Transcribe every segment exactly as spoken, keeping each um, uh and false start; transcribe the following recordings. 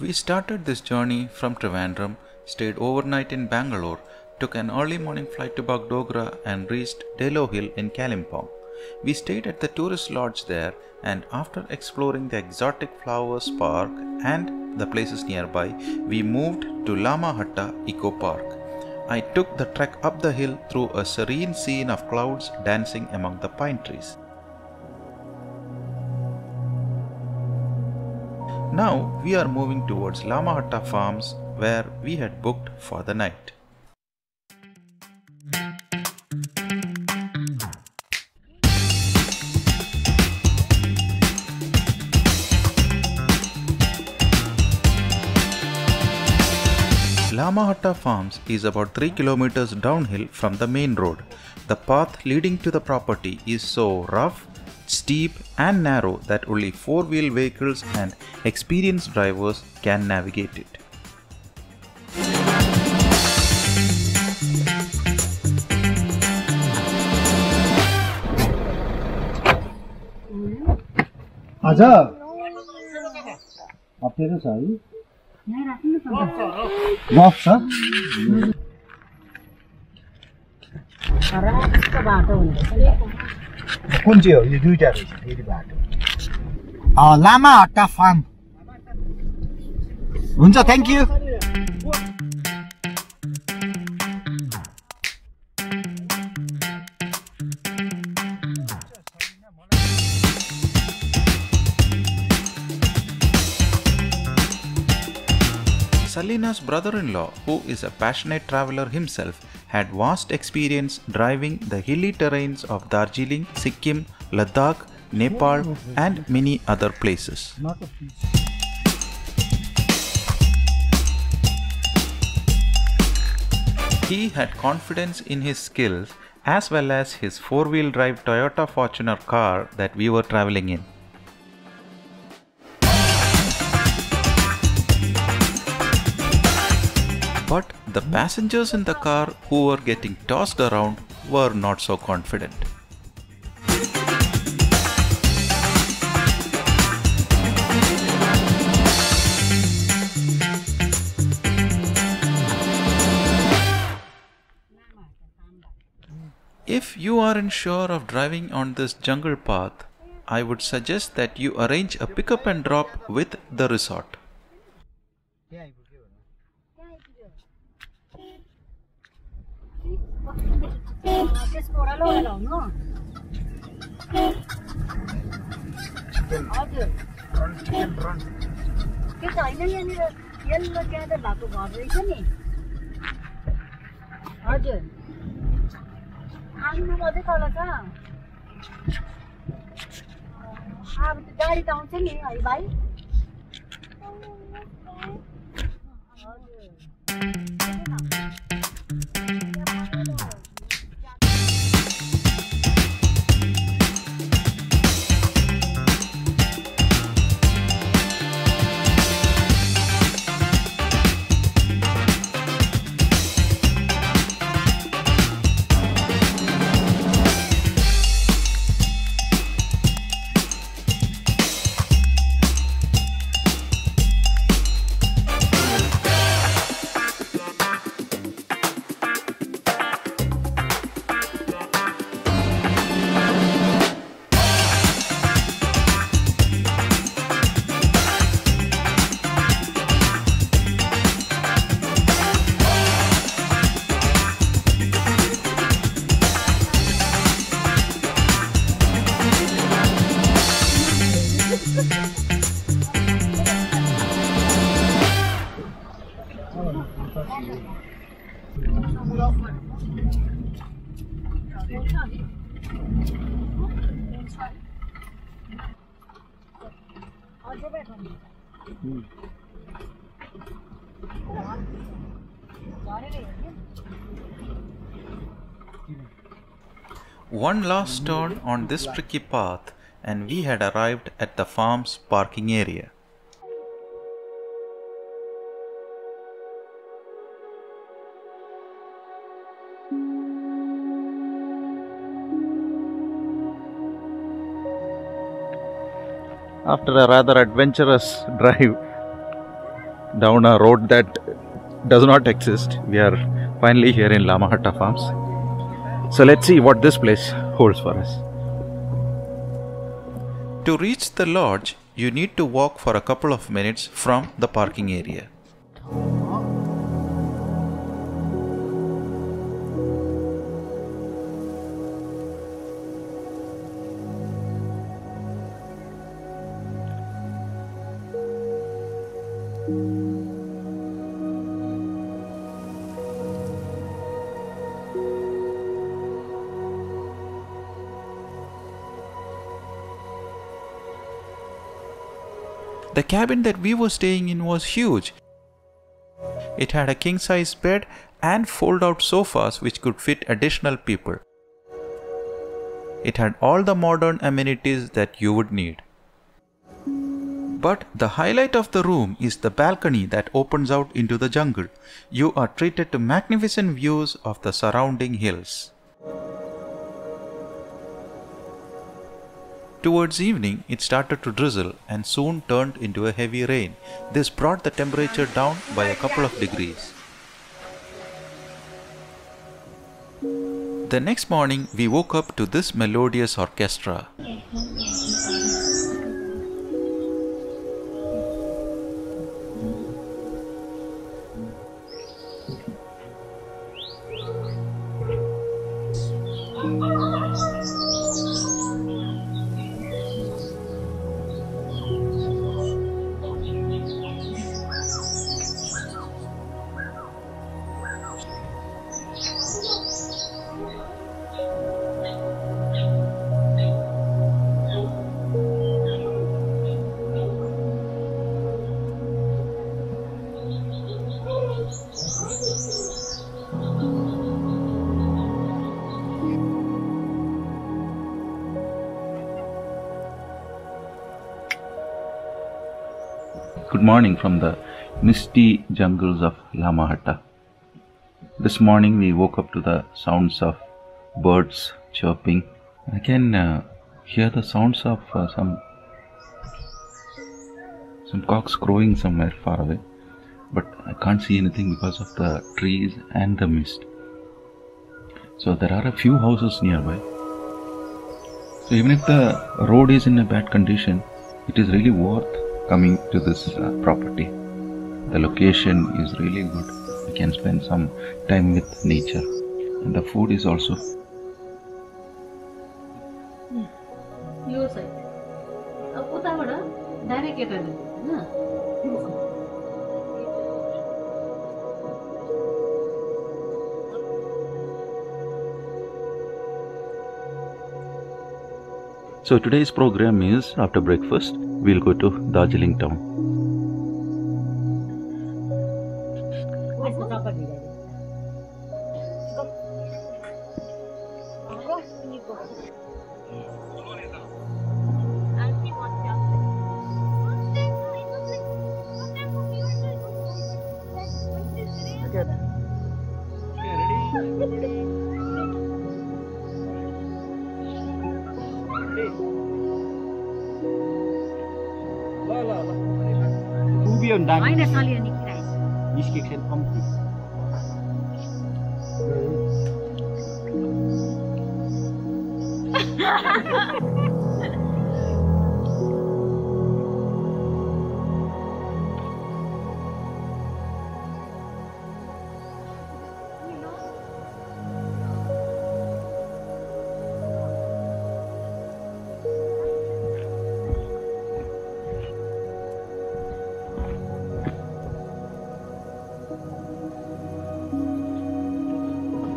We started this journey from Trivandrum, stayed overnight in Bangalore, took an early morning flight to Bagdogra and reached Deolo Hill in Kalimpong. We stayed at the tourist lodge there, and after exploring the exotic flowers park and the places nearby, we moved to Lamahatta Eco Park. I took the trek up the hill through a serene scene of clouds dancing among the pine trees. Now we are moving towards Lamahatta Farms, where we had booked for the night. Lamahatta Farms is about three kilometers downhill from the main road. The path leading to the property is so rough, steep and narrow that only four-wheel vehicles and experienced drivers can navigate it. Azhar. Lamahatta Farm. Unza, thank you. Salina's brother-in-law, who is a passionate traveler himself, had vast experience driving the hilly terrains of Darjeeling, Sikkim, Ladakh, Nepal and many other places. He had confidence in his skills as well as his four-wheel drive Toyota Fortuner car that we were traveling in. But the passengers in the car who were getting tossed around were not so confident. If you aren't sure of driving on this jungle path, I would suggest that you arrange a pickup and drop with the resort. One last turn on this tricky path and we had arrived at the farm's parking area. After a rather adventurous drive, down a road that does not exist. We are finally here in Lamahatta Farms. So let's see what this place holds for us. To reach the lodge, you need to walk for a couple of minutes from the parking area. The cabin that we were staying in was huge. It had a king-size bed and fold-out sofas which could fit additional people. It had all the modern amenities that you would need. But the highlight of the room is the balcony that opens out into the jungle. You are treated to magnificent views of the surrounding hills. Towards evening, it started to drizzle and soon turned into a heavy rain. This brought the temperature down by a couple of degrees. The next morning, we woke up to this melodious orchestra. Good morning from the misty jungles of Lamahatta. This morning we woke up to the sounds of birds chirping. I can uh, hear the sounds of uh, some some cocks crowing somewhere far away, but I can't see anything because of the trees and the mist. So there are a few houses nearby. So even if the road is in a bad condition, it is really worth coming to this uh, property. The location is really good. We can spend some time with nature, and the food is also. So today's program is after breakfast. We'll go to Darjeeling town.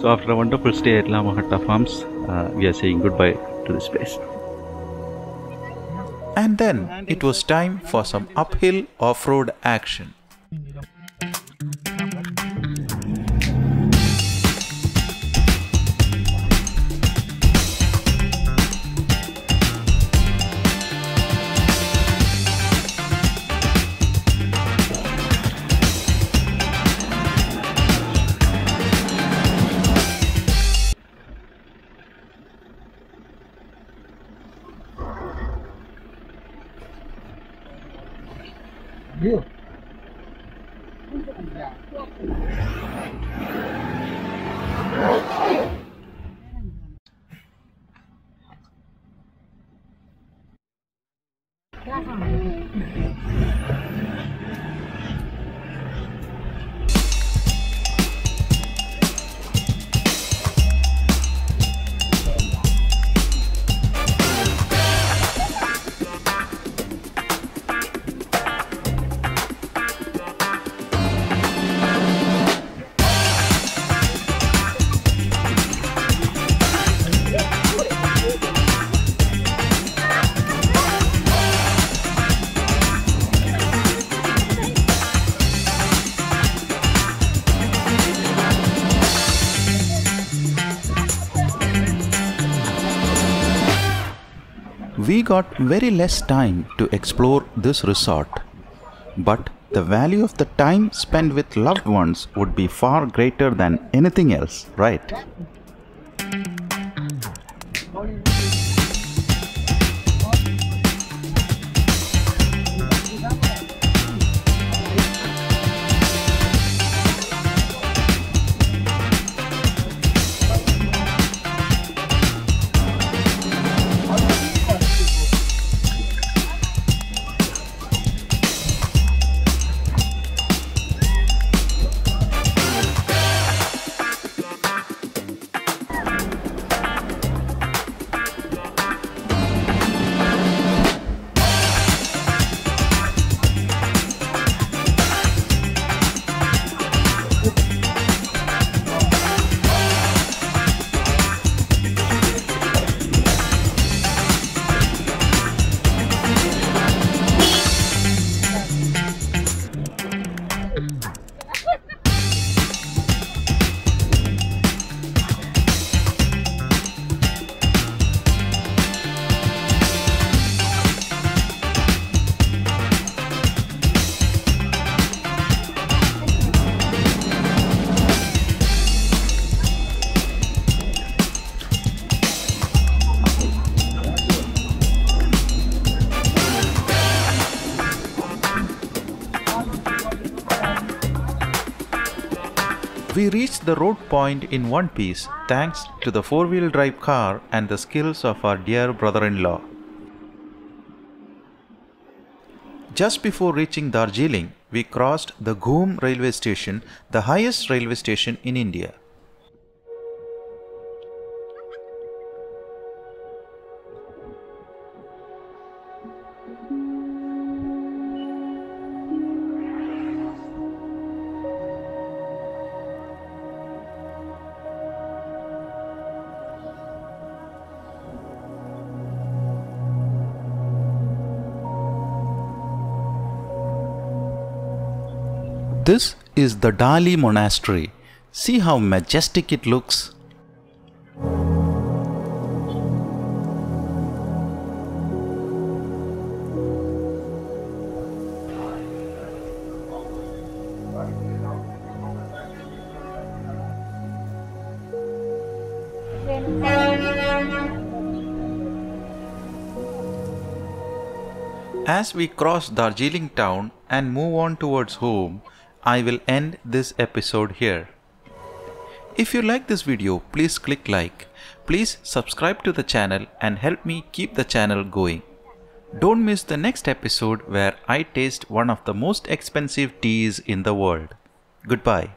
So after a wonderful stay at Lamahatta Farms, uh, we are saying goodbye to this place. And then it was time for some uphill off-road action. We got very less time to explore this resort, but the value of the time spent with loved ones would be far greater than anything else, right? We reached the road point in one piece thanks to the four-wheel drive car and the skills of our dear brother-in-law. Just before reaching Darjeeling, we crossed the Ghum railway station, the highest railway station in India. This is the Dali Monastery. See how majestic it looks. As we cross Darjeeling town and move on towards home, I will end this episode here. If you like this video, please click like. Please subscribe to the channel and help me keep the channel going. Don't miss the next episode where I taste one of the most expensive teas in the world. Goodbye.